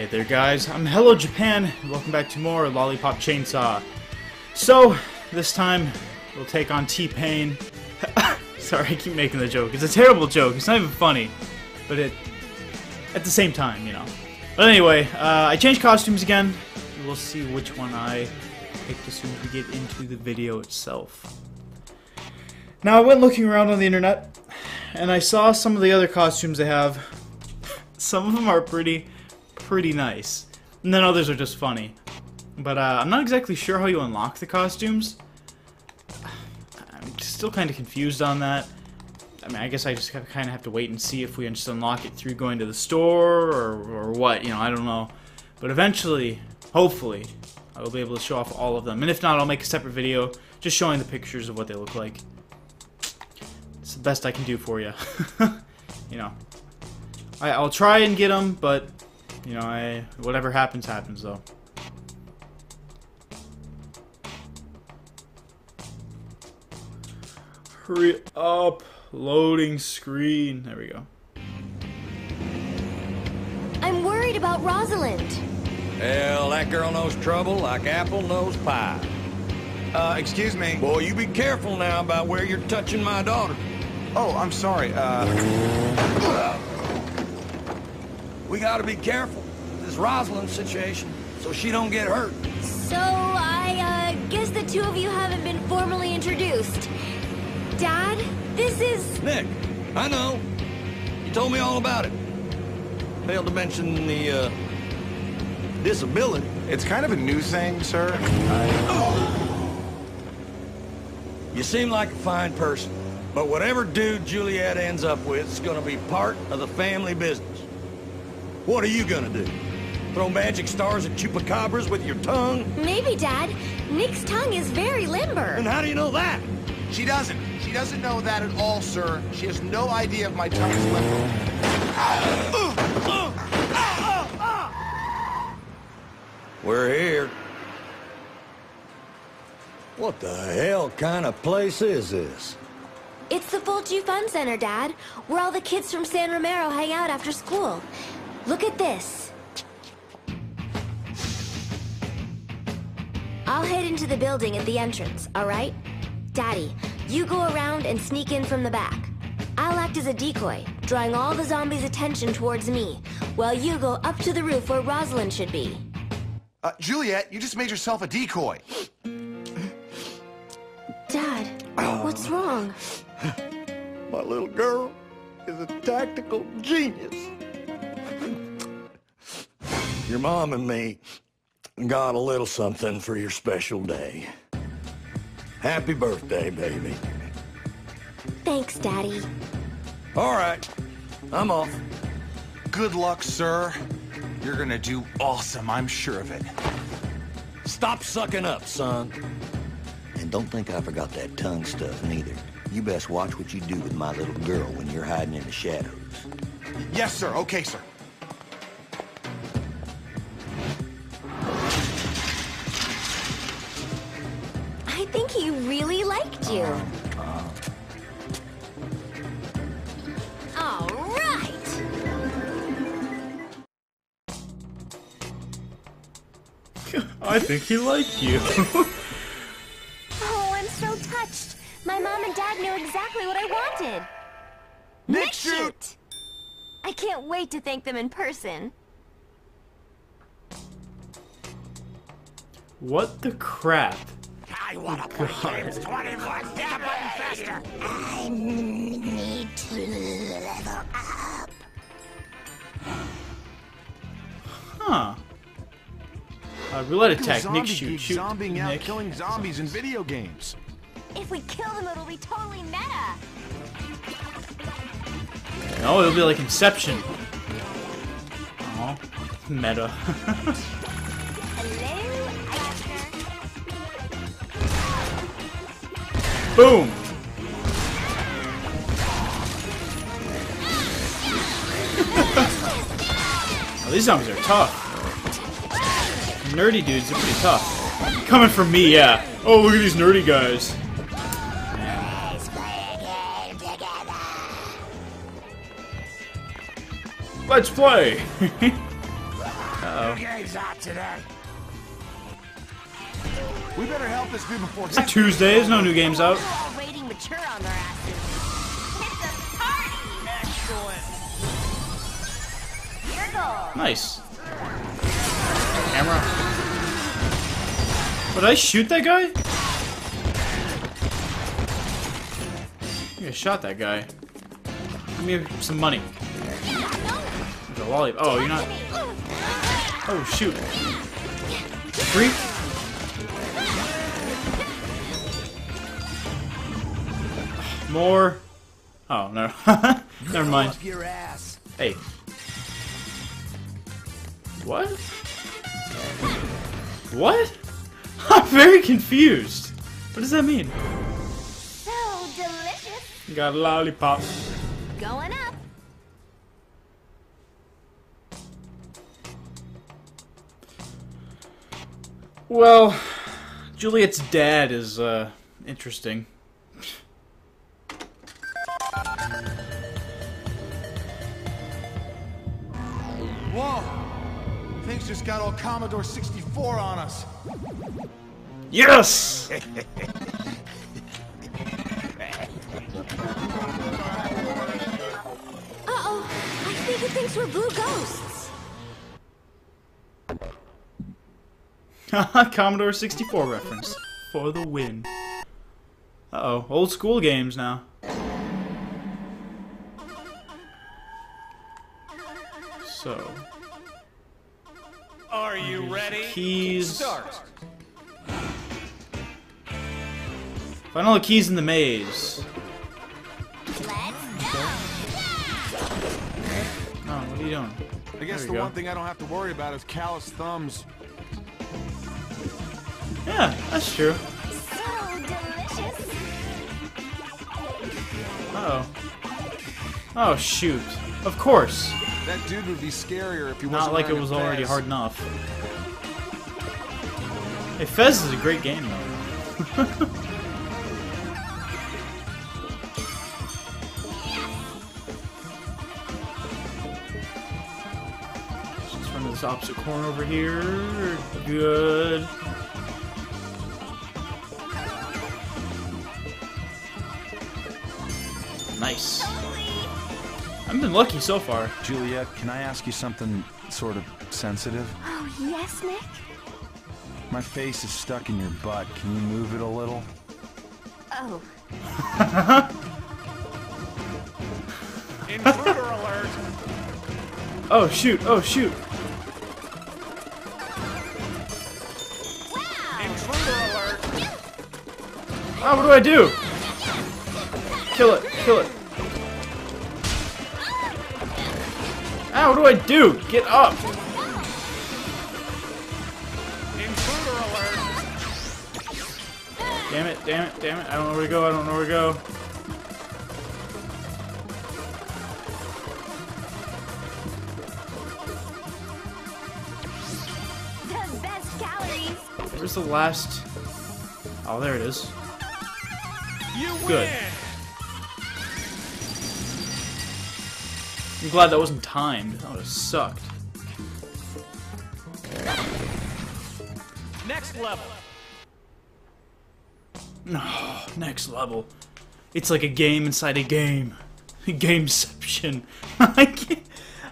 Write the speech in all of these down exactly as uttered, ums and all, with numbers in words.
Hey there guys, I'm Hello Japan, and welcome back to more Lollipop Chainsaw. So, this time, we'll take on T-Pain. Sorry, I keep making the joke. It's a terrible joke, it's not even funny. But it... at the same time, you know. But anyway, uh, I changed costumes again. We'll see which one I picked as soon as we get into the video itself. Now, I went looking around on the internet, and I saw some of the other costumes they have. Some of them are pretty, pretty nice. And then others are just funny. But uh, I'm not exactly sure how you unlock the costumes. I'm still kind of confused on that. I mean, I guess I just kind of have to wait and see if we just unlock it through going to the store or, or what. You know, I don't know. But eventually, hopefully, I will be able to show off all of them. And if not, I'll make a separate video just showing the pictures of what they look like. It's the best I can do for you. You know, I, I'll try and get them, but, you know, I whatever happens, happens, though. Hurry up. Loading screen. There we go. I'm worried about Rosalind. Hell, that girl knows trouble like apple knows pie. Uh, excuse me. Boy, you be careful now about where you're touching my daughter. Oh, I'm sorry. Uh, we gotta be careful. This Rosalind situation, so she don't get hurt. So, I, uh, guess the two of you haven't been formally introduced. Dad? This is... Nick, I know. You told me all about it. Failed to mention the, uh, disability. It's kind of a new thing, sir. I... Oh. You seem like a fine person, but whatever dude Juliet ends up with is gonna be part of the family business. What are you gonna do? Throw magic stars at chupacabras with your tongue? Maybe, Dad. Nick's tongue is very limber. And how do you know that? She doesn't. She doesn't know that at all, sir. She has no idea of my tongue is limber. We're here. What the hell kind of place is this? It's the Fulton Fun Center, Dad, where all the kids from San Romero hang out after school. Look at this. I'll head into the building at the entrance, all right? Daddy, you go around and sneak in from the back. I'll act as a decoy, drawing all the zombies' attention towards me, while you go up to the roof where Rosalind should be. Uh, Juliet, you just made yourself a decoy. Dad, oh. What's wrong? My little girl is a tactical genius. Your mom and me got a little something for your special day. Happy birthday, baby. Thanks, Daddy. All right. I'm off. Good luck, sir. You're gonna do awesome, I'm sure of it. Stop sucking up, son. And don't think I forgot that tongue stuff, neither. You best watch what you do with my little girl when you're hiding in the shadows. Yes, sir. Okay, sir. I think he really liked you. Uh, uh. All right. I think he liked you. Oh, I'm so touched. My mom and dad knew exactly what I wanted. Nick, Nick shoot. shoot! I can't wait to thank them in person. What the crap? I want to play games twenty-four seven faster! I need to level up. Huh. Uh, roulette attack, Nick shoot, shoot, zombieing Nick. Out killing zombies in video games. If we kill them, it'll be totally meta! No, it'll be like Inception. Aw, meta. Boom! Oh, these zombies are tough. Nerdy dudes are pretty tough. Coming from me, yeah. Oh, look at these nerdy guys. Let's play! Let's play. Uh-oh. We better help this dude before. It's a Tuesday. There's no new games out. Nice. Camera. Did I shoot that guy? I, I shot that guy. Give me some money. There's a lollipop. Oh, you're not. Oh, shoot. Freak. More. Oh, no. Never mind. Hey. What? What? I'm very confused. What does that mean? So delicious. Got a lollipop. Going up. Well, Juliet's dad is uh interesting. Whoa. Things just got all Commodore sixty-four on us. Yes! Uh-oh, I think it thinks we're blue ghosts. Haha, Commodore sixty-four reference. For the win. Uh-oh, old school games now. So... Are you ready? Keys. Start. Find all the keys in the maze. Let's go. Oh, what are you doing? I guess the go. one thing I don't have to worry about is callous thumbs. Yeah, that's true. So delicious. Uh oh. Oh shoot! Of course. That dude would be scarier if he wasn't. Not like it was already hard enough. Hey, Fez is a great game though. Just run to this opposite corner over here. Good. Nice. I've been lucky so far. Juliet, can I ask you something sort of sensitive? Oh, yes, Nick? My face is stuck in your butt. Can you move it a little? Oh. Intruder alert! Oh, shoot. Oh, shoot. Wow. Intruder alert! Oh, what do I do? Kill it. Kill it. Ow, what do I do? Get up! Intruder alert! Damn it, damn it, damn it. I don't know where to go, I don't know where to go. The best calories! Where's the last... Oh, there it is. You win! Good. I'm glad that wasn't timed. That would've sucked. Next level. No, oh, next level. It's like a game inside a game. Gameception. I can't,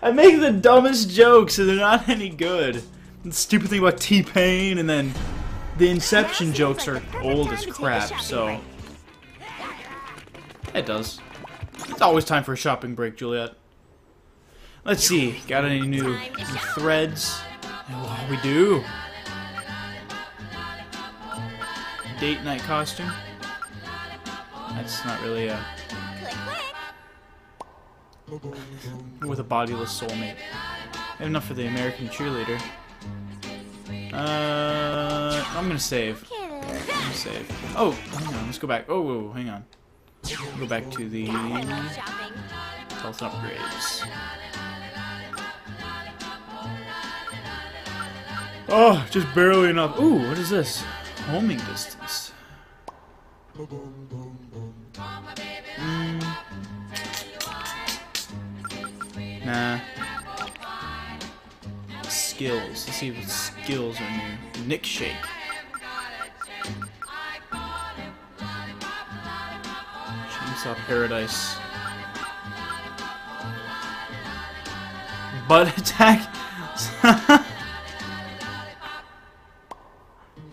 I make the dumbest jokes and they're not any good. The stupid thing about T-Pain and then the Inception jokes are old as crap. So it does. It's always time for a shopping break, Juliet. Let's see, got any new threads? Oh, we do. Date night costume. That's not really a... With a bodiless soulmate. Enough for the American cheerleader. Uh, I'm gonna save. I'm gonna save. Oh, hang on, let's go back. Oh, whoa, hang on. Go back to the... health upgrades. Oh, just barely enough. Ooh, what is this? Homing distance. Mm. Nah. skills. Let's see what skills are new. Nick Shake. Chainsaw Paradise. Butt attack.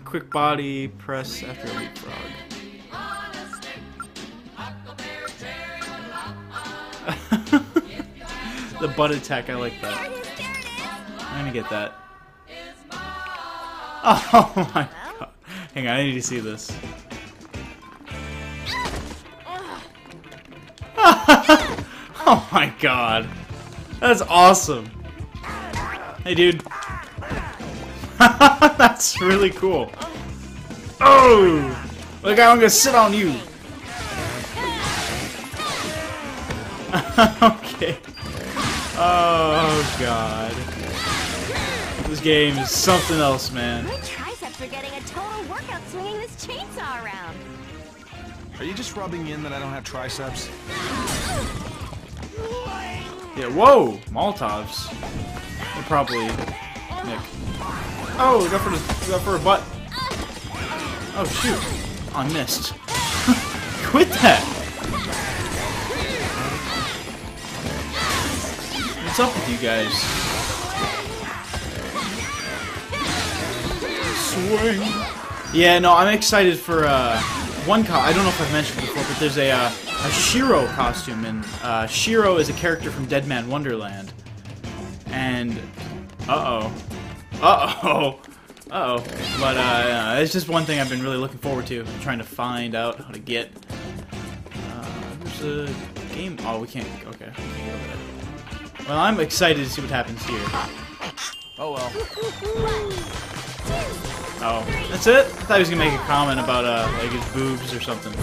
Quick body press after leapfrog. The butt attack, I like that. I'm gonna get that. Oh my god. Hang on, I need to see this. Oh my god. That's awesome. Hey dude. That's really cool. Oh! Look, I'm gonna sit on you. Okay. Oh god. This game is something else, man. My triceps are getting a total workout swinging this chainsaw around. Are you just rubbing in that I don't have triceps? Yeah, whoa! Molotovs. They're probably Nick. Oh, we got for the, got for a butt. Oh shoot! I missed. Quit that! What's up with you guys? Swing. Yeah, no, I'm excited for uh, one co- I don't know if I've mentioned before, but there's a uh, a Shiro costume, and uh, Shiro is a character from Deadman Wonderland. And uh oh. Uh-oh. Uh-oh. But, uh, it's just one thing I've been really looking forward to. I'm trying to find out how to get. Uh, there's a game. Oh, we can't. Okay. Well, I'm excited to see what happens here. Oh, well. Oh. That's it? I thought he was gonna make a comment about, uh, like his boobs or something.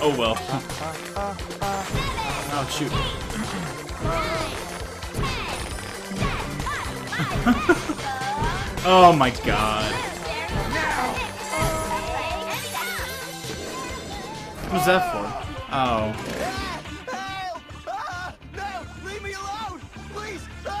Oh, well. Oh, shoot. Oh my god. What was that for? Oh. No! Leave me alone! Please! No!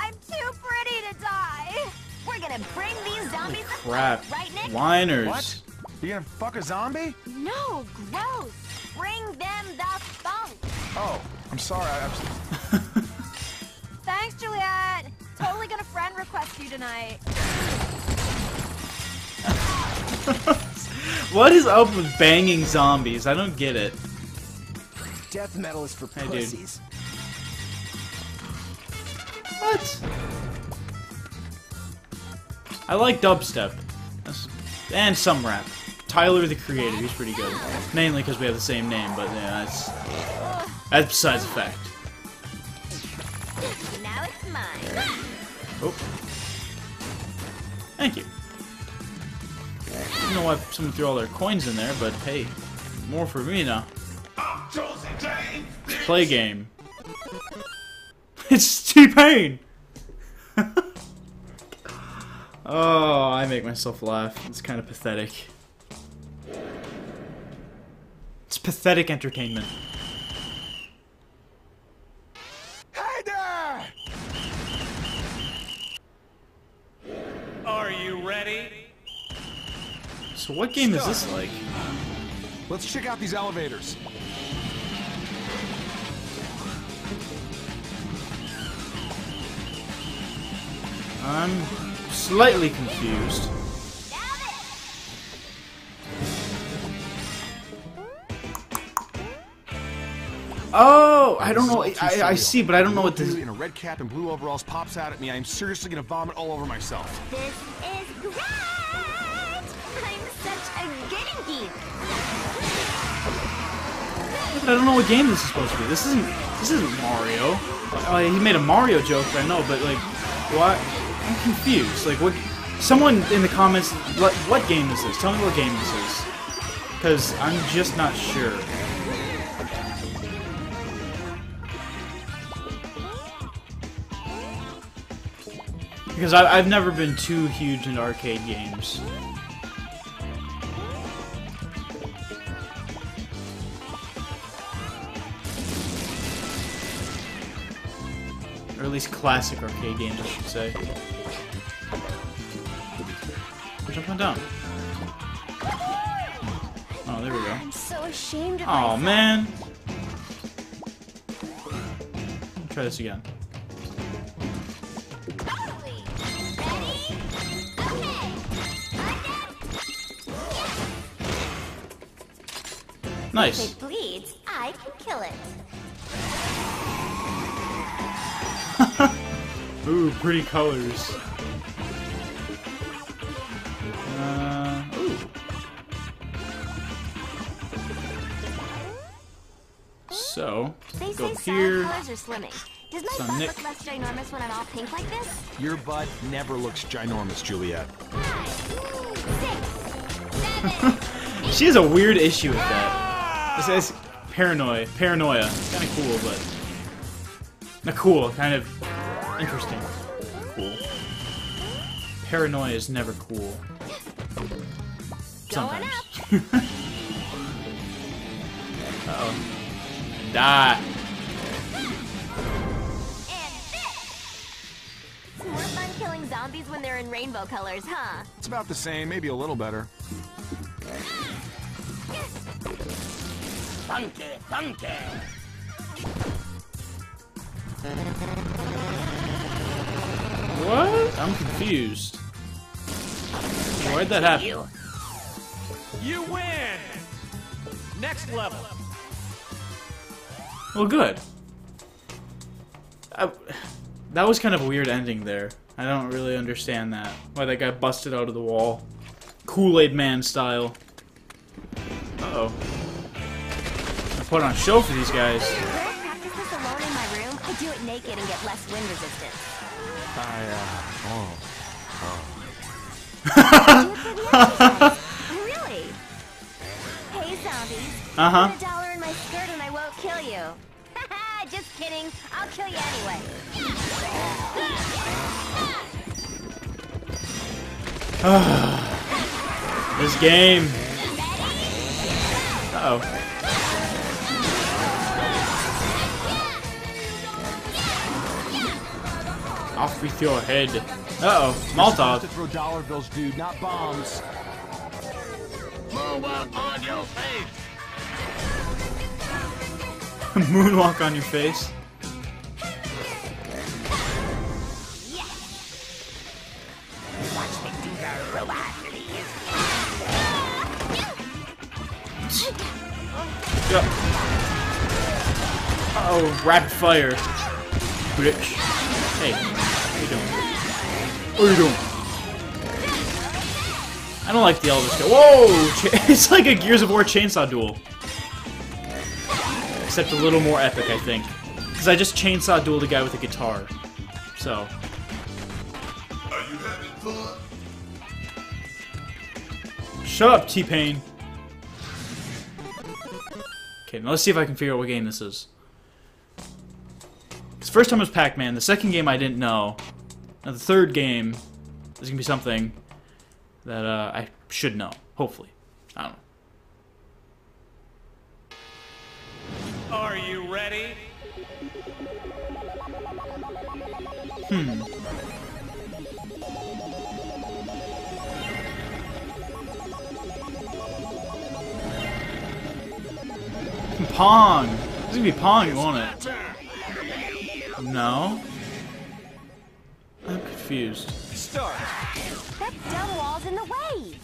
I'm too pretty to die! We're gonna bring these zombies to crap. Right, Nick? Whiners. What? You gonna fuck a zombie? No, gross! Bring them the funk! Oh, I'm sorry, I was... Thanks, Juliet. Totally gonna friend request you tonight. What is up with banging zombies? I don't get it. Death metal is for hey, pussies. Dude. What? I like dubstep. And some rap. Tyler the Creator, he's pretty good. Mainly because we have the same name, but yeah, that's... That's besides the fact. Now it's mine. Oh. Thank you. I don't know why someone threw all their coins in there, but hey, more for me now. Let's play game. It's T-Pain! Oh, I make myself laugh. It's kind of pathetic. It's pathetic entertainment. So what game Stop. is this like? Let's check out these elevators. I'm slightly confused. Oh, I don't know. I, I, I see, but I don't know what this. In a red cap and blue overalls pops out at me. I am seriously gonna vomit all over myself. This is great. I don't know what game this is supposed to be. This isn't this isn't Mario. Uh, he made a Mario joke, but I know, but like, what? I'm confused. Like, what? Someone in the comments, what, what game is this? Tell me what game this is, because I'm just not sure. Because I, I've never been too huge into arcade games. Or at least classic arcade games, I should say. Jump on down. Oh, there we go. I'm so ashamed of myself. Oh, man. Let's try this again. Nice. If it bleeds, I can kill it. Ooh, pretty colors. Uh, ooh. So, they go say here. Colors are slimming. Does my butt look less ginormous when I'm all pink like this? Your butt never looks ginormous, Juliet. Five, six, seven, she has a weird issue with that. This is paranoia. Paranoia. It's kind of cool, but not cool. Kind of interesting. Cool. Paranoia is never cool. Sometimes. uh oh. Die. It's more fun killing zombies when they're in rainbow colors, huh? It's about the same, maybe a little better. Funky, funky. What? I'm confused. Why'd that happen? You. you win! Next level. Well, good. I, that was kind of a weird ending there. I don't really understand that. Why that guy busted out of the wall. Kool-Aid Man style. Uh-oh. Put on a show for these guys. I practice this alone in my room. I do it naked and get less wind resistance. I, uh, oh, oh. Really? Hey, zombies. Uh-huh. Put a dollar in my skirt and I won't kill you. Just kidding. I'll kill you anyway. This game. Uh-oh. Off with your head. Uh oh, Molotov. To throw dollar bills, dude, not bombs. Moonwalk on your face. Moonwalk on your face. Watch me do that, robot, please. Uh oh, rapid fire. Bitch. Hey. What are you doing? I don't like the Elvis. Whoa! It's like a Gears of War chainsaw duel. Except a little more epic, I think. Because I just chainsaw dueled a guy with a guitar. So. Are you having fun? Shut up, T-Pain. Okay, now let's see if I can figure out what game this is. Because first time was Pac Man, the second game I didn't know. Now the third game is going to be something that uh, I should know, hopefully. I don't know. Are you ready? Hmm. Pong! This is going to be Pong, won't it? No? I'm confused. Start. That dumb wall's in the way.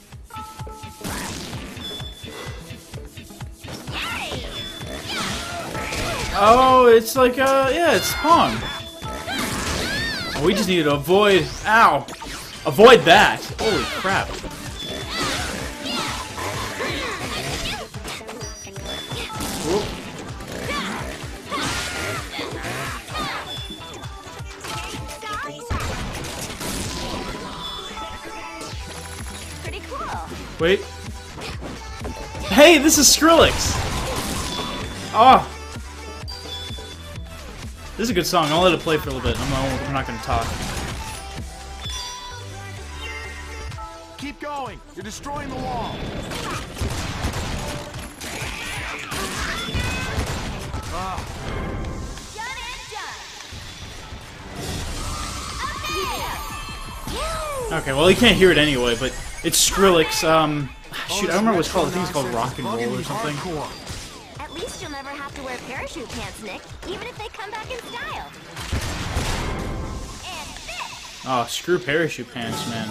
Oh, it's like uh yeah, it's Pong. Oh, we just need to avoid. Ow! Avoid that. Holy crap! Whoop. Wait. Hey, this is Skrillex! Oh! This is a good song. I'll let it play for a little bit. I'm not, I'm not gonna talk. Keep going! You're destroying the wall! Ah. Done and done. Okay, well, he can't hear it anyway, but it's Skrillex. Um, shoot, I don't remember what it's called. I think it's called Rock and Roll or something. At least you'll never have to wear parachute pants, Nick, even if they come back in style. And this. Oh, screw parachute pants, man.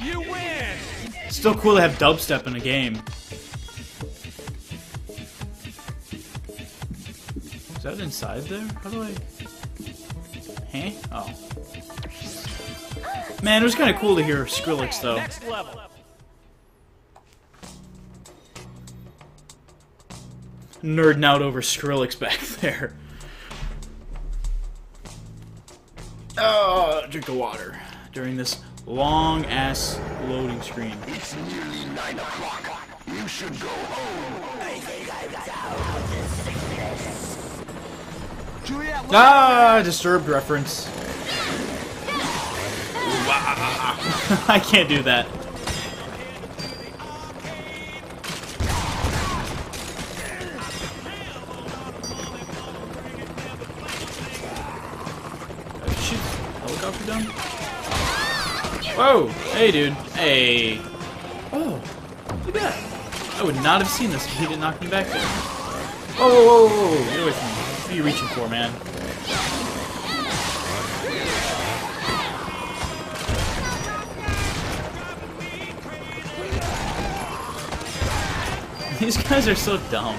You win. It's still cool to have dubstep in a game. Is that inside there? How do I? Huh? Oh. Man, it was kind of cool to hear Skrillex though. Next level. Nerding out over Skrillex back there. Oh, drink the water during this long ass loading screen. It's nearly nine o'clock. You should go home. I think I've got out of this sickness. Juliet, ah, Disturbed reference. I can't do that. Whoa! Hey, dude. Hey. Oh, look at that. I would not have seen this if he didn't knock me back there. Whoa, whoa, whoa, whoa. Get away from me. What are you reaching for, man? These guys are so dumb.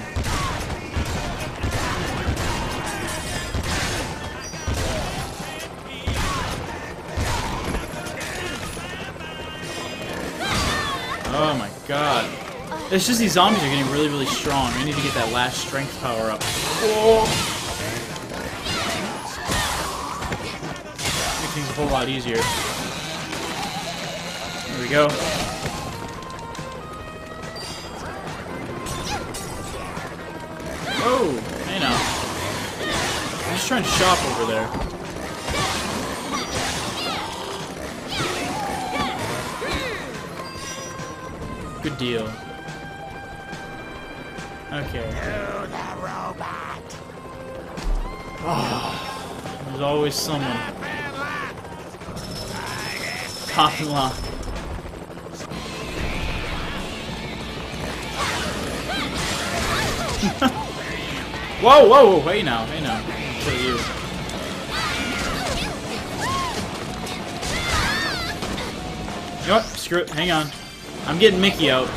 Oh my god. It's just these zombies are getting really, really strong. We need to get that last strength power up. Whoa. Makes things a whole lot easier. There we go. Oh, hey now. I'm just trying to shop over there. Good deal. Okay. You, the robot. Oh, there's always someone. Pop and lock. Whoa, whoa, hey now, hey now. Kill you. You know what? Screw it. Hang on. I'm getting Mickey out.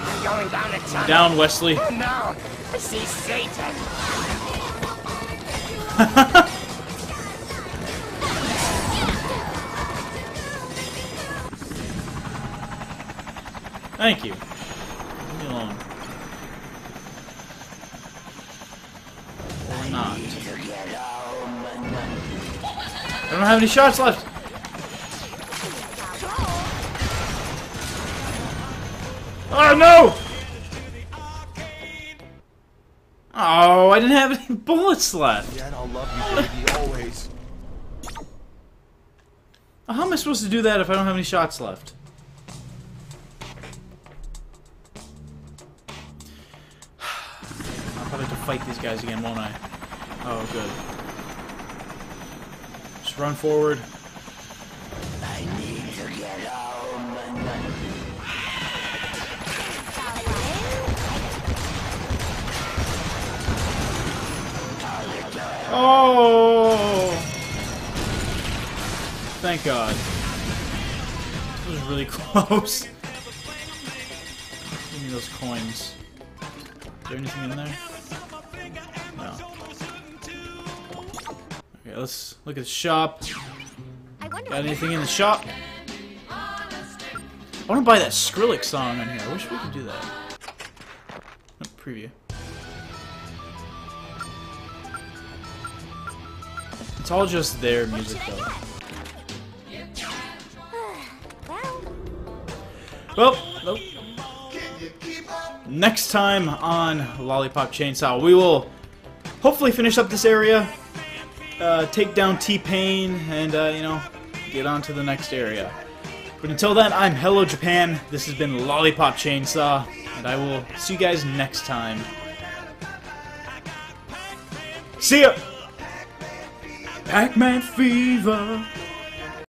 I'm going down the tunnel. Down, Wesley. Oh, no. I see Satan. Thank you. Leave me alone. Or not. I don't have any shots left. Oh no! Oh, I didn't have any bullets left. Yeah, I'll love you, baby, always. How am I supposed to do that if I don't have any shots left? I'll probably have to fight these guys again, won't I? Oh, good. Run forward. I need to get home. Oh! Thank God. This was really close. Give me those coins. Is there anything in there? No. Okay, let's look at the shop. Got anything in the shop? I want to buy that Skrillex song on here. I wish we could do that. Oh, preview. It's all just their music, though. Well, nope. Next time on Lollipop Chainsaw, we will hopefully finish up this area. Uh, take down T-Pain and, uh, you know, get on to the next area. But until then, I'm Hello Japan, this has been Lollipop Chainsaw, and I will see you guys next time. See ya! Pac Man fever!